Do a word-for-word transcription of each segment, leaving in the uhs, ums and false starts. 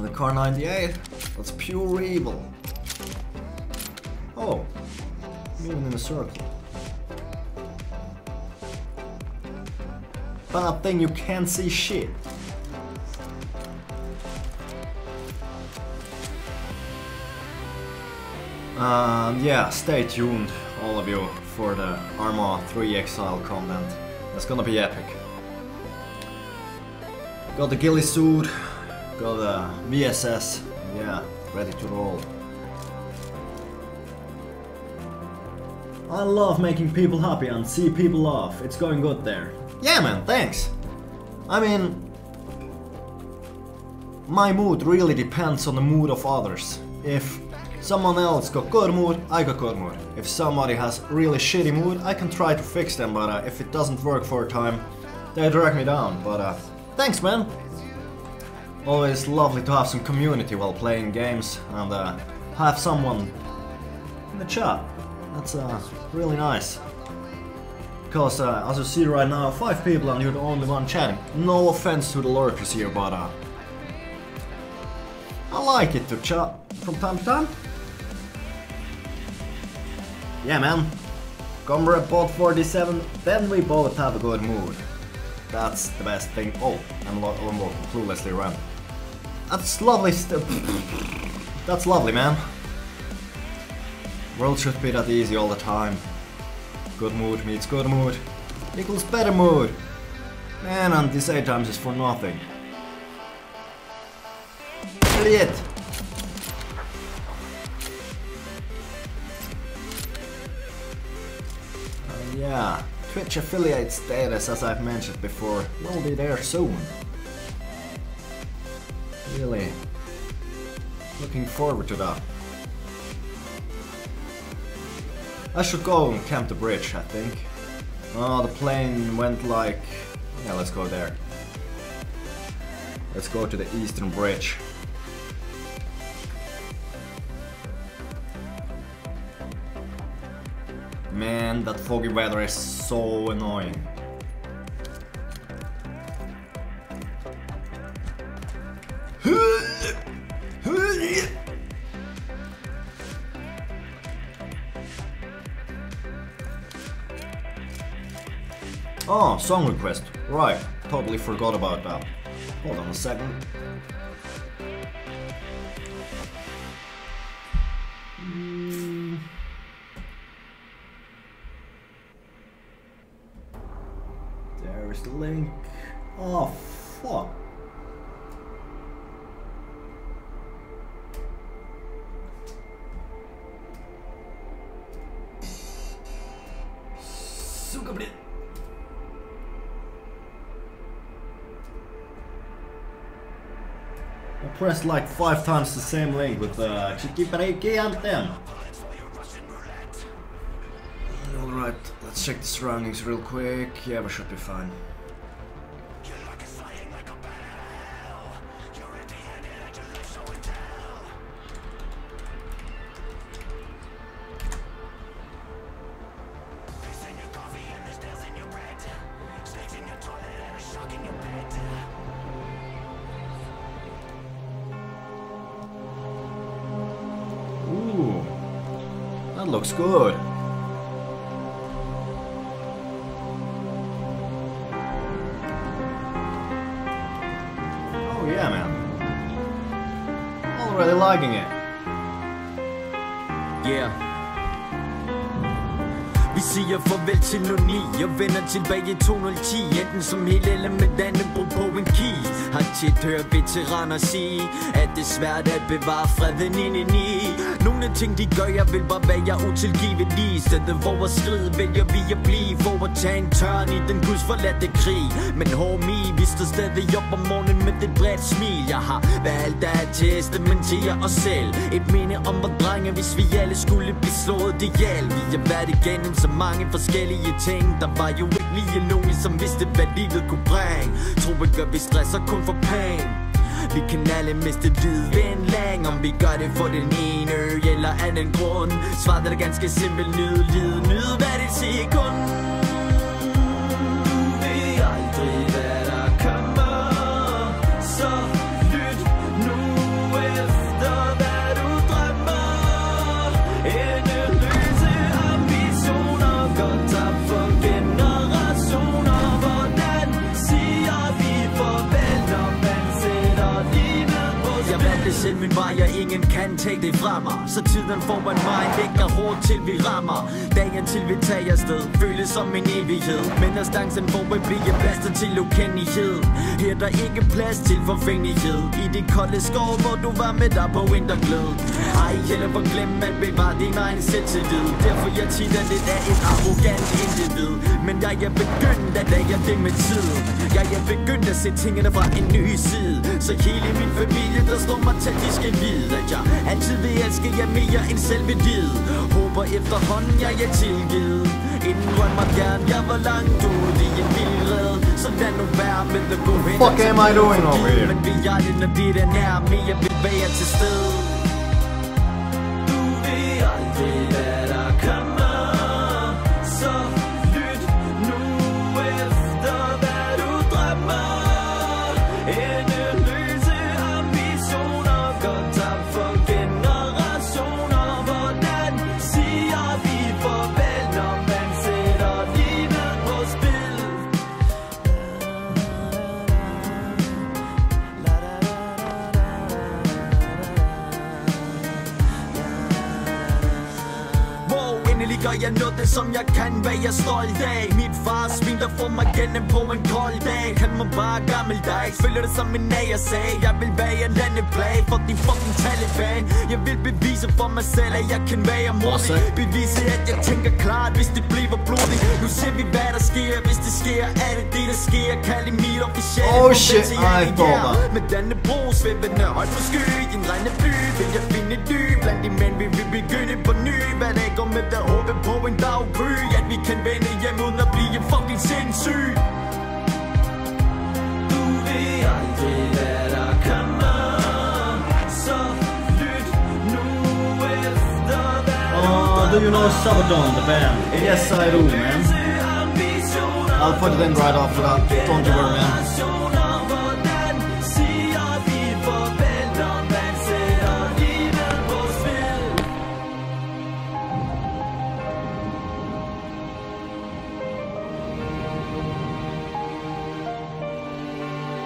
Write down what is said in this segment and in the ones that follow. The Kar ninety-eight, that's pure evil. Oh, moving in a circle. Bad thing you can't see shit. And yeah, stay tuned, all of you, for the Arma three Exile content. It's gonna be epic. Got the ghillie suit, got the V S S, yeah, ready to roll. I love making people happy and see people laugh, it's going good there. Yeah man, thanks! I mean... my mood really depends on the mood of others. If someone else got good mood, I got good mood. If somebody has really shitty mood, I can try to fix them, but uh, if it doesn't work for a time, they drag me down, but uh, thanks man! Always lovely to have some community while playing games and uh, have someone in the chat. That's uh, really nice. Because uh, as you see right now, five people and you're the only one chatting. No offense to the lurkers here, but uh, I like it to chat from time to time. Yeah man, Comrade Bot forty-seven, then we both have a good mood. That's the best thing. Oh, I'm walking cluelessly around. That's lovely stuff. That's lovely man. World should be that easy all the time. Good mood meets good mood equals better mood. Man, and this eight times is for nothing. Idiot! Uh, yeah, Twitch affiliate status, as I've mentioned before, will be there soon. Really looking forward to that. I should go and camp the bridge, I think. Oh, the plane went like... yeah, let's go there. Let's go to the eastern bridge. Man, that foggy weather is so annoying. Oh, song request. Right, totally forgot about that. Hold on a second. Mm. There is the link. Oh, fuck. Press like five times the same link with uh, Chiki Pareki and them. Alright, let's check the surroundings real quick. Yeah, we should be fine. Looks good. Oh yeah man, already liking it. Yeah. Vi siger farvel til noget ni og vender tilbage i to nul ti. Enten som hele eller med Dannebrog på en ki. Har tit hørt veteraner sige, at det er svært at bevare freden indeni. Nogle ting de gør, jeg vil bare være utilgivelig. I stedet for at skride, vælger vi at blive. For at tage en tørn i den gudsforladte krig. Men homie, vi står stadig op om morgenen med det bredt smil. Jeg har valgt at testamentere os selv. Et minde om vores drenge, hvis vi alle skulle blive slået ihjel. Vi har været igennem så mange forskellige ting. Der var jo ikke lige nogen, som vidste, hvad livet kunne bringe. Tro ikke, at vi stresser kun for pæn. Vi kan alle miste vidvind lang. Om vi gør det for den ene eller anden grund. Svaret er ganske simpelt. Nyd, lid, nyd hvert et sekund. Det er aldrig, hvad der kommer. Så lyt nu. Det er selv min vej, jeg ingen kan tage det fra mig. Så tiden får man mig, lægger hårdt til vi rammer. Dagen til vi tager afsted, føles som en evighed. Men der stansen hvor vi bliver blastet til ukendelighed. Her der ikke plads til forfængelighed. I det kolde skov, hvor du var med dig på vinterglød. Ej, heller for glem at bevare din egen selvtillid. Derfor jeg tit er lidt af et arrogant individ. Men jeg er begyndt at lage det med tid. Jeg er begyndt at se tingene fra en ny side. Så hele min familie, der står mig til, de skal vide, at jeg altid vil elske jer mere end selve did. Håber efterhånden, jeg er tilgivet. Indrøm mig gerne, jeg var langt ude i en vildred. Så lad nu være med at gå hen. Fuck am I doing over here? Men vi er det, når vi er den her, mere vil være til stede. Du ved aldrig, hvad der kommer. Så lyt nu efter, hvad du drømmer. Jeg nåede det som jeg kan, hvad jeg stolt af. Mit fars svin der får mig gennem på en kold dag. Han må bare gammeldags, føler det som en af jeg sagde. Jeg vil være en landeplage for din fucking Taliban. Jeg vil bevise for mig selv, at jeg kan være modig. Bevise at jeg tænker klart, hvis det bliver blodigt. Nu ser vi hvad der sker, hvis det sker. Er det det der sker, kald i mit officielle. Oh shit, ej forber. Med Dannebro svævende højt på sky. Din rene bly, vil jeg finde dy. Blandt de mænd vil vi begynde på ny. Hvad der går med der håbe på en daggry, at vi kan vende hjem uden at blive fucking sindssyg. Du ved aldrig, hvad der kommer. Så lyt nu efter, hvad du drømmer. Oh, do you know Sabaton, the band? Yes, I do, man. I'll put it in right after that. Don't you worry, man.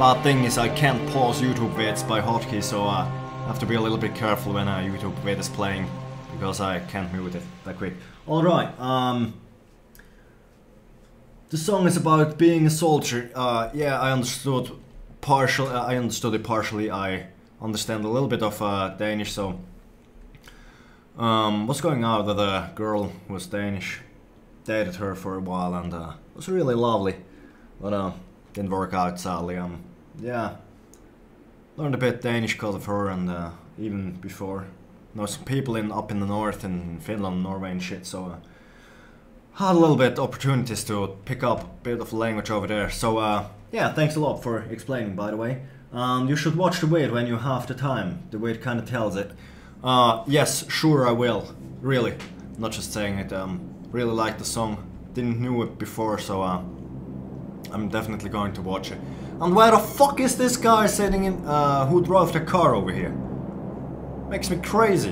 But thing is, I can't pause YouTube vids by hotkey, so I have to be a little bit careful when a YouTube vid is playing, because I can't mute it that quick. Alright, um... the song is about being a soldier. Uh, yeah, I understood partial. Uh, I understood it partially, I understand a little bit of uh, Danish, so... Um, what's going on that a girl who was Danish dated her for a while, and uh, it was really lovely, but uh... didn't work out, sadly. Um, yeah, learned a bit Danish because of her, and uh, even before, know some people in up in the north in Finland, Norway, and shit. So uh, had a little bit opportunities to pick up a bit of language over there. So uh, yeah, thanks a lot for explaining. By the way, um, you should watch the vid when you have the time. The vid kind of tells it. Uh, yes, sure, I will. Really, not just saying it. Um, really liked the song. Didn't knew it before, so. Uh, I'm definitely going to watch it. And where the fuck is this guy sitting in, uh, who drove the car over here? Makes me crazy.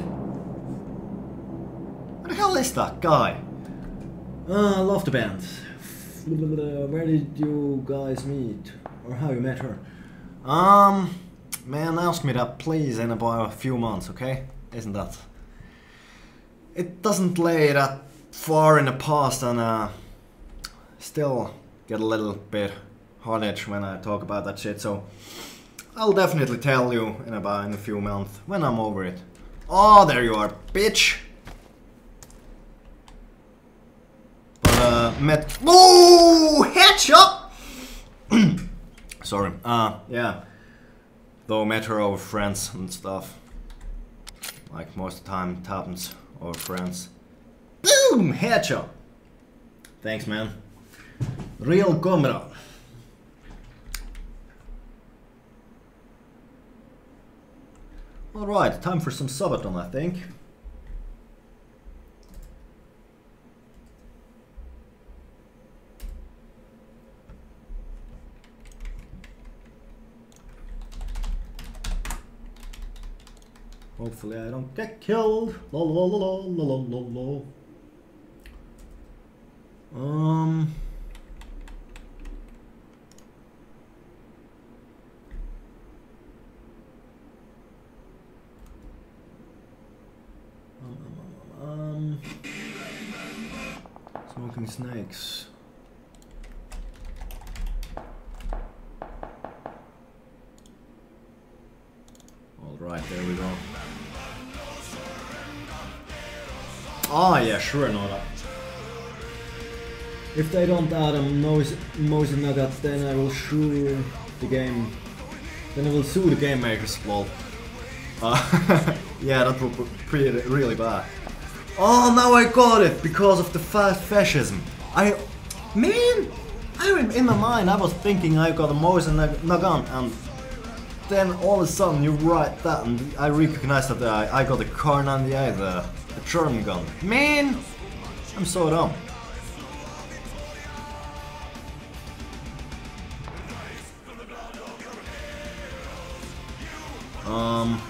Where the hell is that guy? Uh, I love the band. Where did you guys meet? Or how you met her? Um, man, ask me that please in about a few months, okay? Isn't that... It doesn't lay that far in the past, and uh... still... get a little bit hard edge when I talk about that shit, so I'll definitely tell you in about in a few months when I'm over it. Oh, there you are, bitch! But uh, met. Oh, headshot! Sorry. Uh, yeah. Though met her over friends and stuff. Like most of the time, it happens over friends. Boom, headshot. Thanks, man. Real Gomra. Alright, time for some Sabaton, I think. Hopefully I don't get killed. Lolololololololol. Um... fucking snakes. Alright, there we go. Ah, yeah, sure, not. If they don't add a Mosin-Nagant, then I will sue the game. Then I will sue the game makers. Lol. Uh, yeah, that was pretty really bad. Oh, now I got it because of the fast fascism. I mean, I in my mind I was thinking I got a Mosin-Nagant, and then all of a sudden you write that, and I recognized that I, I got a Kar ninety-eight, a, a German gun. Man, I'm so dumb. Um,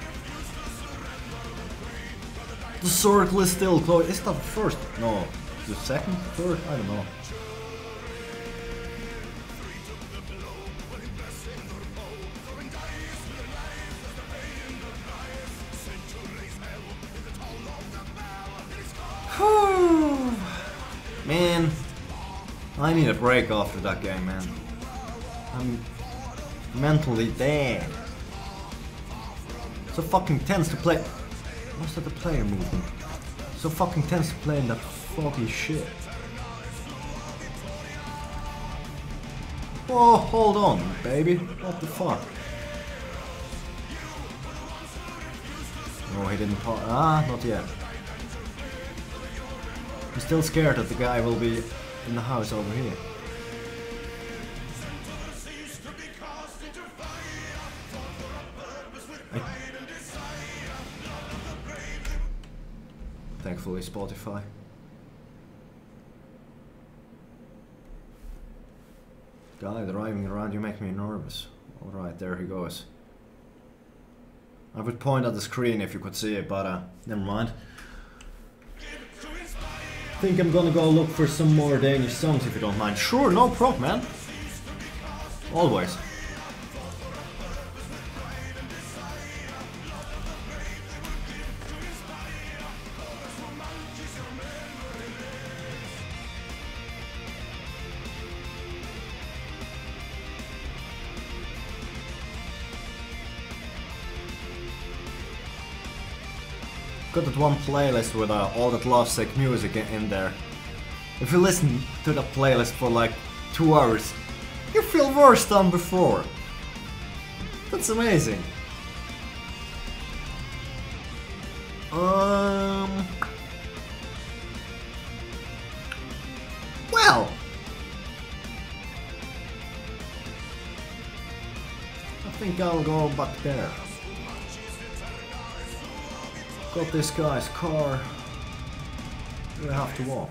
the circle is still closed. Is that the first? No, the second, third? I don't know. Man, I need a break after that game, man. I'm mentally dead. So fucking tense to play. What's that, the player movement? So fucking tense to play in that foggy shit. Oh, hold on, baby. What the fuck? No, he didn't pop. Ah, not yet. I'm still scared that the guy will be in the house over here. I Thankfully, Spotify. Guy driving around, you make me nervous. Alright, there he goes. I would point at the screen if you could see it, but uh, never mind. I think I'm gonna go look for some more Danish songs if you don't mind. Sure, no problem, man. Always. Got that one playlist with uh, all that lovesick music in there. If you listen to that playlist for like two hours, you feel worse than before. That's amazing. Um. Well, I think I'll go back there. Got this guy's car. We have to walk.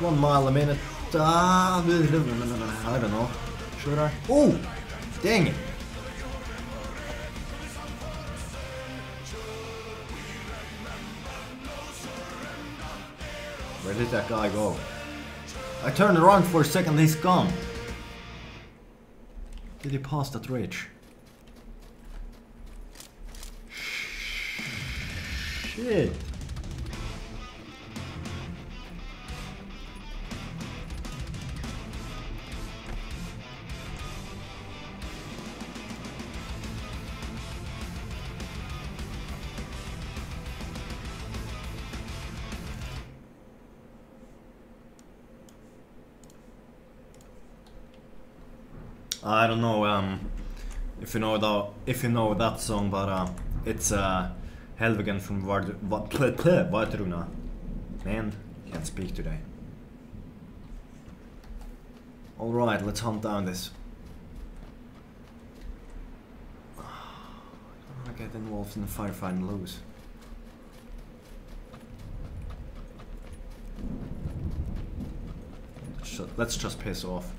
One mile a minute. Ah, I don't know. Should I? Oh! Dang it! Where did that guy go? I turned around for a second, he's gone. Did he pass that ridge? Shit. I don't know um if you know that if you know that song, but uh, it's uh Helvigen from Varduna. Man, can't speak today. Alright, let's hunt down this. How do I get involved in the firefight and lose? Let's just piss off.